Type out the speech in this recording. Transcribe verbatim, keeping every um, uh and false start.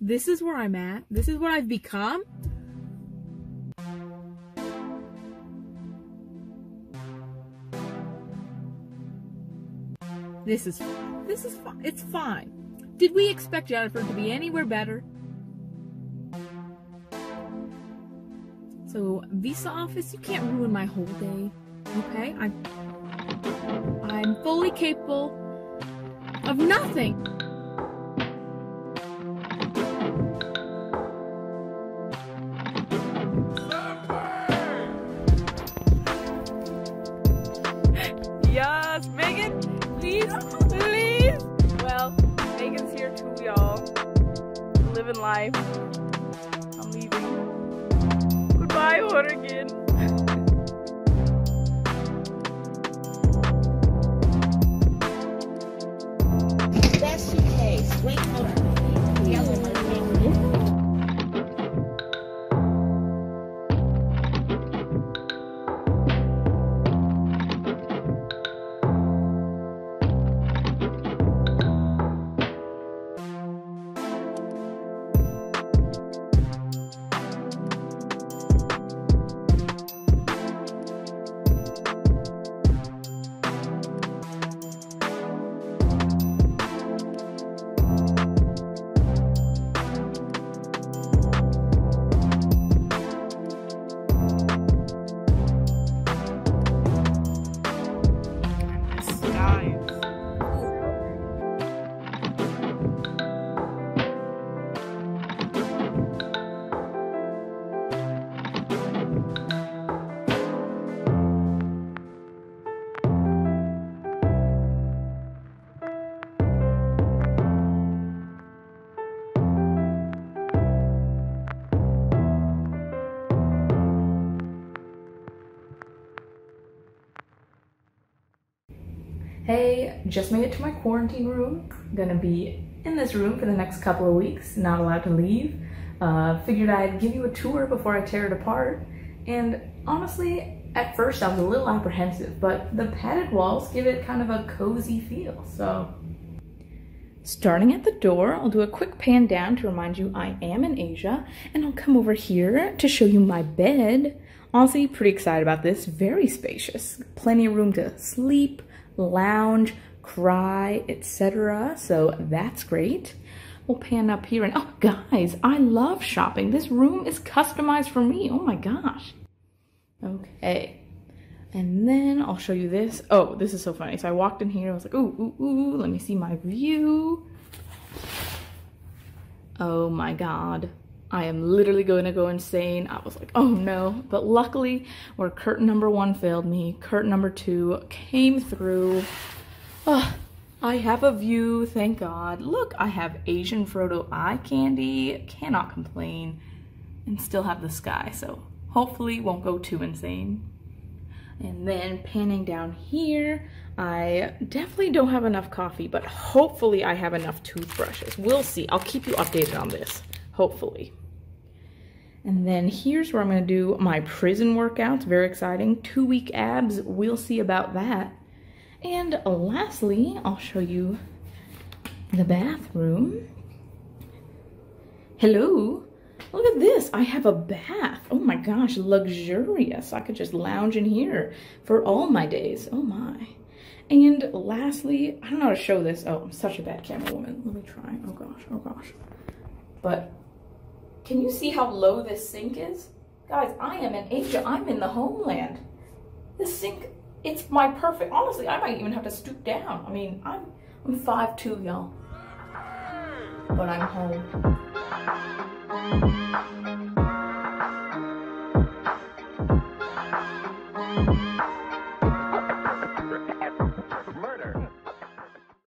This is where I'm at. This is what I've become. This is fine. This is fine. It's fine. Did we expect Jennifer to be anywhere better? So, visa office, you can't ruin my whole day, okay? I'm, I'm fully capable of nothing. Yes, Megan, please, please. Well, Megan's here too, y'all. Living life. I'm leaving. Goodbye, Oregon. Best she tastes. Wait, hold on. The other one. Hey, just made it to my quarantine room. Gonna be in this room for the next couple of weeks, not allowed to leave. Uh, figured I'd give you a tour before I tear it apart. And honestly, at first I was a little apprehensive, but the padded walls give it kind of a cozy feel, so. Starting at the door, I'll do a quick pan down to remind you I am in Asia, and I'll come over here to show you my bed. Honestly, pretty excited about this, very spacious. Plenty of room to sleep, lounge, cry, et cetera. So that's great. We'll pan up here and oh guys, I love shopping. This room is customized for me. Oh my gosh. Okay. And then I'll show you this. Oh, this is so funny. So I walked in here. I was like, ooh, ooh, ooh. Let me see my view. Oh my God. I am literally going to go insane. I was like, oh no. But luckily, where curtain number one failed me, curtain number two came through. Oh, I have a view, thank God. Look, I have Asian Frodo eye candy. Cannot complain. And still have the sky, so hopefully won't go too insane. And then panning down here, I definitely don't have enough coffee, but hopefully I have enough toothbrushes. We'll see. I'll keep you updated on this, hopefully. And then here's where I'm gonna do my prison workouts. Very exciting. Two week abs, we'll see about that. And lastly, I'll show you the bathroom. Hello, look at this. I have a bath. Oh my gosh, luxurious. I could just lounge in here for all my days. Oh my. And lastly, I don't know how to show this. Oh, I'm such a bad camera woman. Let me try. Oh gosh, oh gosh. But can you see how low this sink is? Guys, I am in Asia, I'm in the homeland. This sink, it's my perfect, honestly, I might even have to stoop down. I mean, I'm, I'm five two, y'all, but I'm home.